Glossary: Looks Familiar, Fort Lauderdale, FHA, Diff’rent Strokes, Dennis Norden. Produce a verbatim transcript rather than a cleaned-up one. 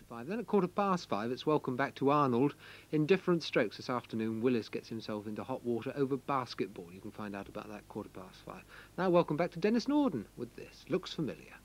to five. Then at quarter past five, it's welcome back to Arnold in Diff'rent Strokes. This afternoon, Willis gets himself into hot water over basketball. You can find out about that quarter past five. Now welcome back to Dennis Norden with this. Looks Familiar.